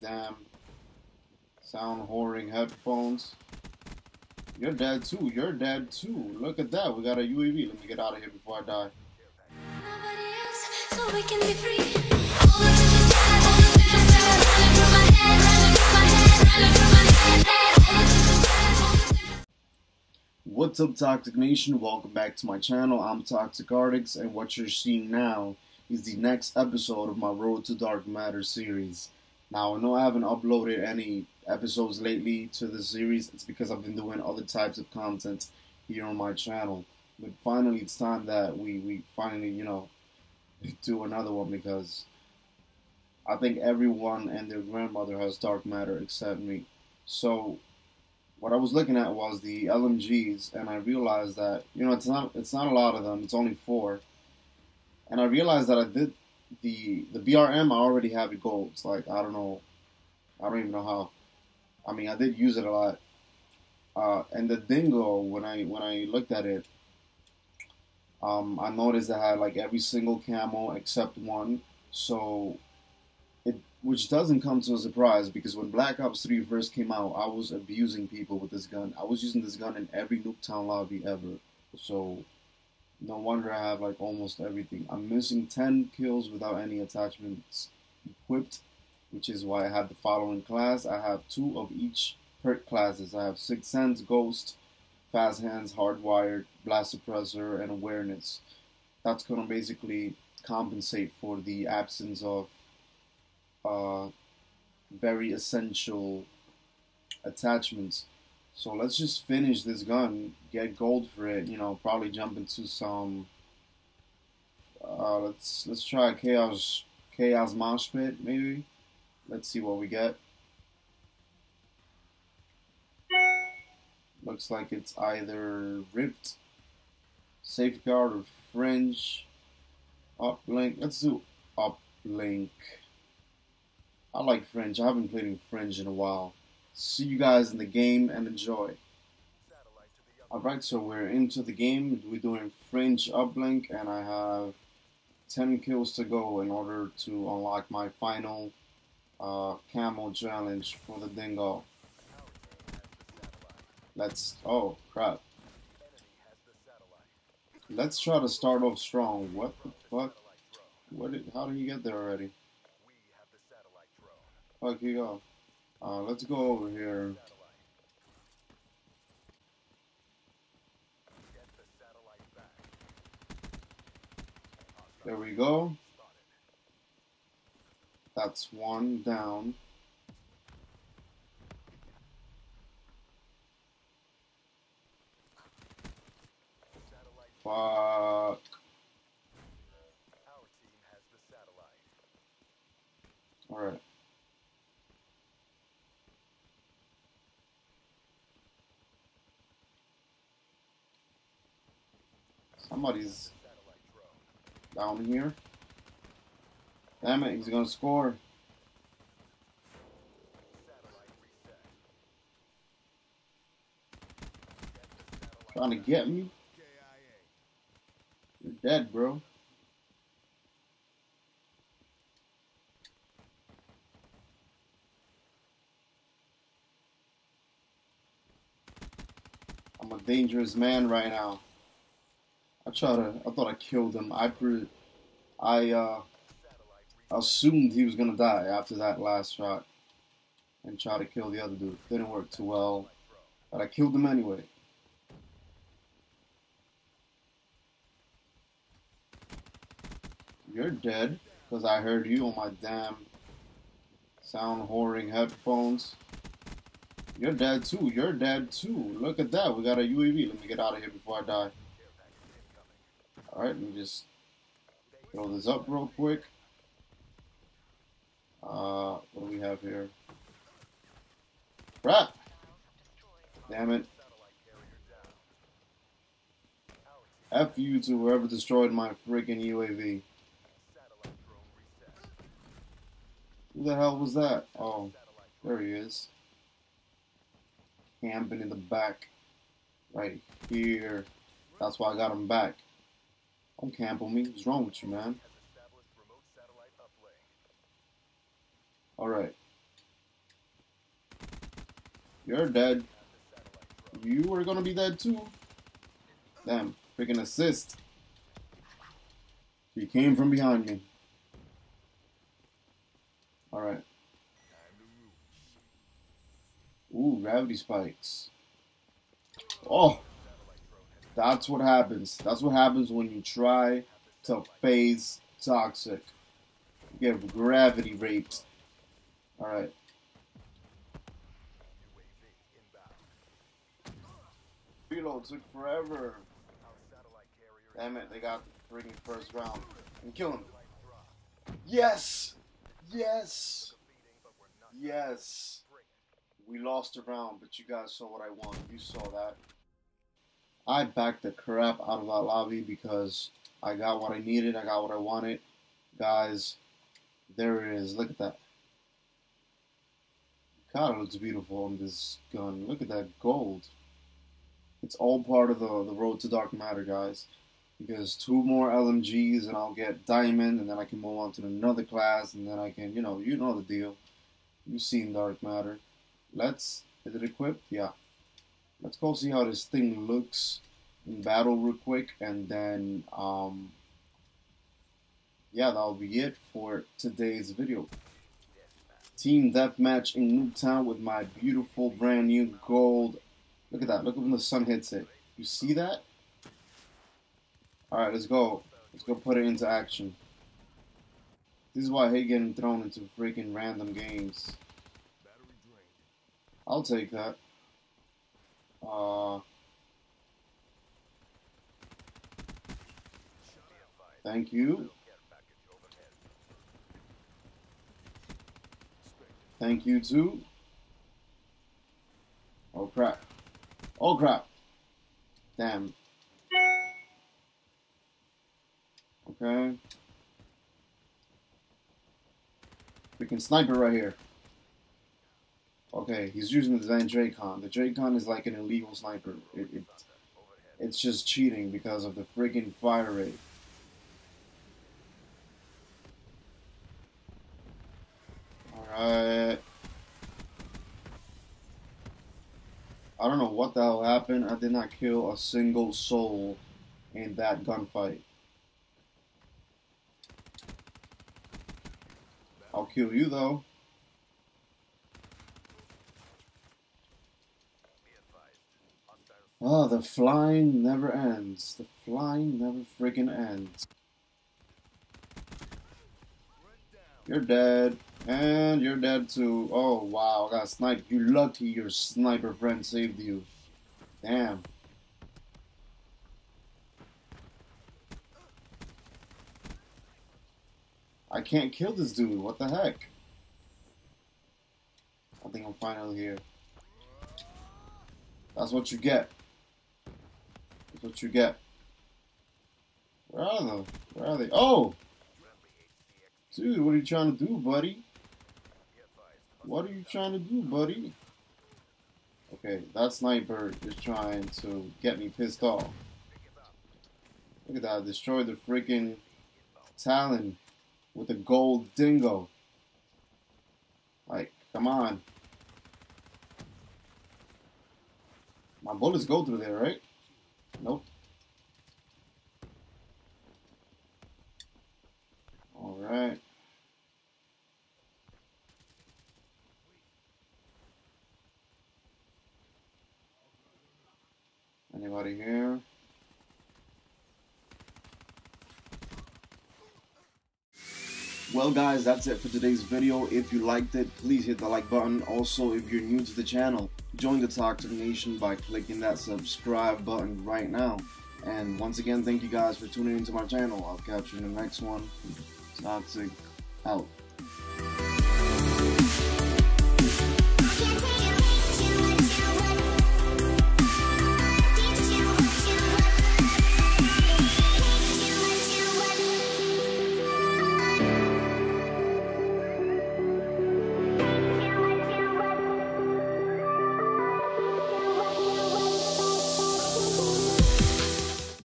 damn sound whoring headphones. You're dead too, you're dead too. Look at that, we got a UAV. Let me get out of here before I die. Nobody else, so we can be free. What's up, Toxic Nation? Welcome back to my channel. I'm Toxic Artixx, and what you're seeing now is the next episode of my Road to Dark Matter series. Now, I know I haven't uploaded any episodes lately to the series. It's because I've been doing other types of content here on my channel. But finally, it's time that we finally, you know, do another one, because I think everyone and their grandmother has dark matter except me. So what I was looking at was the LMGs, and I realized that, you know, it's not a lot of them. It's only 4. And I realized that I did the BRM. I already have it gold. It's like, I don't know. I don't even know how. I mean, I did use it a lot. And the Dingo, when I looked at it, I noticed that I had like every single camo except one. So which doesn't come to a surprise, because when Black Ops 3 first came out, I was abusing people with this gun. I was using this gun in every Nuketown lobby ever. So no wonder I have like almost everything. I'm missing 10 kills without any attachments equipped, which is why I have the following class. I have 2 of each perk classes. I have Sixth Sense, Ghost, Fast Hands, Hardwired, Blast Suppressor, and Awareness. That's going to basically compensate for the absence of very essential attachments. So let's just finish this gun, get gold for it, you know, probably jump into some, let's try chaos Moshpit, maybe. Let's see what we get. Looks like it's either ripped, safeguard, or fringe. Uplink. Let's do uplink. I like fringe. I haven't played in fringe in a while. See you guys in the game and enjoy. Alright, so we're into the game. We're doing fringe uplink, and I have 10 kills to go in order to unlock my final camo challenge for the Dingo. Let's, oh crap. Let's try to start off strong. What the fuck? How did he get there already? Fuck you go. Let's go over here. There we go. That's one down. Fuck. Our team has the satellite. All right. Somebody's down here. Damn it, he's gonna score. Trying to get me? You're dead, bro. I'm a dangerous man right now. I thought I killed him. I assumed he was gonna die after that last shot and try to kill the other dude. Didn't work too well, but I killed him anyway. You're dead, because I heard you on my damn sound whoring headphones. You're dead too, you're dead too. Look at that, we got a UAV. Let me get out of here before I die. Alright, let me just throw this up real quick. What do we have here? Crap! Damn it. F you to whoever destroyed my freaking UAV. Who the hell was that? Oh, there he is. Camping in the back. Right here. That's why I got him back. Don't camp on me. What's wrong with you, man? Alright. You're dead. You are gonna be dead too. Damn, freaking assist. He came from behind me. Alright. Ooh, gravity spikes. Oh! That's what happens. That's what happens when you try to phase Toxic. You get gravity raped. Alright. Reload took forever. Damn it, they got the freaking first round. And kill him. Yes! Yes! Yes! We lost the round, but you guys saw what I wanted. You saw that. I backed the crap out of that lobby because I got what I needed. I got what I wanted. Guys, there it is. Look at that. God, it looks beautiful on this gun. Look at that gold. It's all part of the road to Dark Matter, guys. Because 2 more LMGs and I'll get diamond, and then I can move on to another class, and then I can, you know the deal. You've seen Dark Matter. Let's, is it equipped? Yeah. Let's go see how this thing looks in battle real quick, and then, yeah, that'll be it for today's video. Team Deathmatch in Nuketown with my beautiful brand new gold. Look at that. Look when the sun hits it. You see that? Alright, let's go. Let's go put it into action. This is why I hate getting thrown into freaking random games. I'll take that. Thank you. Thank you too. Oh crap. Oh crap. Damn. Okay. Freaking sniper right here. Okay, he's using the Dracon. The Dracon is like an illegal sniper. It's just cheating because of the friggin' fire rate. Alright. I don't know what the hell happened. I did not kill a single soul in that gunfight. I'll kill you though. Oh, the flying never ends. The flying never freaking ends. You're dead. And you're dead too. Oh, wow. I got sniped. You lucky your sniper friend saved you. Damn. I can't kill this dude. What the heck? I think I'm finally here. That's what you get. What you get? Where are they? Where are they? Oh, dude, what are you trying to do, buddy? What are you trying to do, buddy? Okay, that sniper is trying to get me pissed off. Look at that! Destroy the freaking Talon with a gold dingo. Like, come on! My bullets go through there, right? Nope. Alright. Anybody here? Well guys, that's it for today's video. If you liked it, please hit the like button. Also, if you're new to the channel, join the Toxic Nation by clicking that subscribe button right now. And once again, thank you guys for tuning into my channel. I'll catch you in the next one. Toxic out.